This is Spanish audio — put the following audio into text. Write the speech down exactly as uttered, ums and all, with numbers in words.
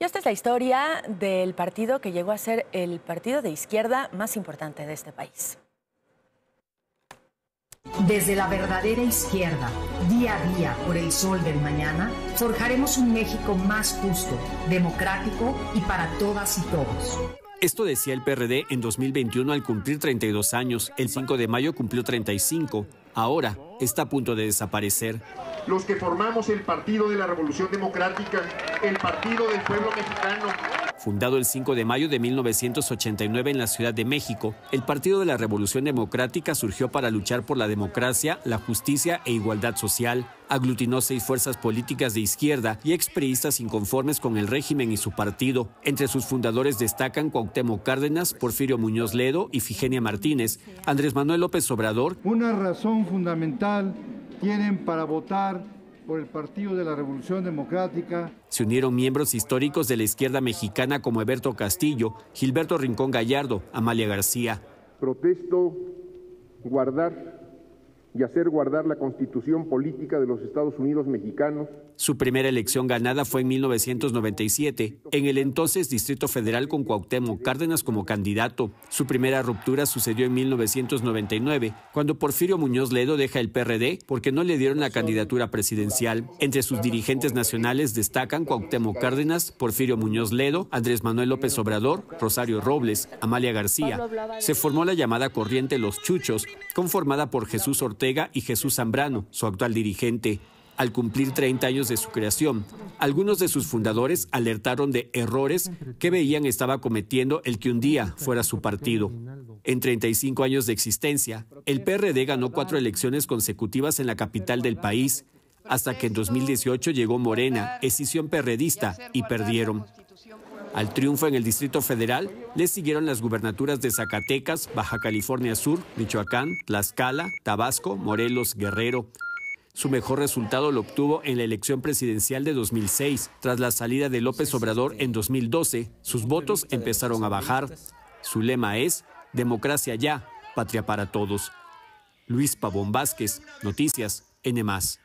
Y esta es la historia del partido que llegó a ser el partido de izquierda más importante de este país. Desde la verdadera izquierda, día a día por el sol del mañana, forjaremos un México más justo, democrático y para todas y todos. Esto decía el P R D en dos mil veintiuno al cumplir treinta y dos años. El cinco de mayo cumplió treinta y cinco. Ahora está a punto de desaparecer. Los que formamos el Partido de la Revolución Democrática, el Partido del Pueblo Mexicano. Fundado el cinco de mayo de mil novecientos ochenta y nueve en la Ciudad de México, el Partido de la Revolución Democrática surgió para luchar por la democracia, la justicia e igualdad social. Aglutinó seis fuerzas políticas de izquierda y expriistas inconformes con el régimen y su partido. Entre sus fundadores destacan Cuauhtémoc Cárdenas, Porfirio Muñoz Ledo, Ifigenia Martínez, Andrés Manuel López Obrador. Una razón fundamental tienen para votar por el Partido de la Revolución Democrática. Se unieron miembros históricos de la izquierda mexicana como Eberto Castillo, Gilberto Rincón Gallardo, Amalia García. Protesto guardar y hacer guardar la Constitución política de los Estados Unidos mexicanos. Su primera elección ganada fue en mil novecientos noventa y siete, en el entonces Distrito Federal con Cuauhtémoc Cárdenas como candidato. Su primera ruptura sucedió en mil novecientos noventa y nueve, cuando Porfirio Muñoz Ledo deja el P R D porque no le dieron la candidatura presidencial. Entre sus dirigentes nacionales destacan Cuauhtémoc Cárdenas, Porfirio Muñoz Ledo, Andrés Manuel López Obrador, Rosario Robles, Amalia García. Se formó la llamada corriente Los Chuchos, conformada por Jesús Ortega y Jesús Zambrano, su actual dirigente. Al cumplir treinta años de su creación, algunos de sus fundadores alertaron de errores que veían estaba cometiendo el que un día fuera su partido. En treinta y cinco años de existencia, el P R D ganó cuatro elecciones consecutivas en la capital del país, hasta que en dos mil dieciocho llegó Morena, escisión perredista, y perdieron. Al triunfo en el Distrito Federal le siguieron las gubernaturas de Zacatecas, Baja California Sur, Michoacán, Tlaxcala, Tabasco, Morelos, Guerrero. Su mejor resultado lo obtuvo en la elección presidencial de dos mil seis. Tras la salida de López Obrador en dos mil doce, sus votos empezaron a bajar. Su lema es: democracia ya, patria para todos. Luis Pavón Vázquez, Noticias, N más.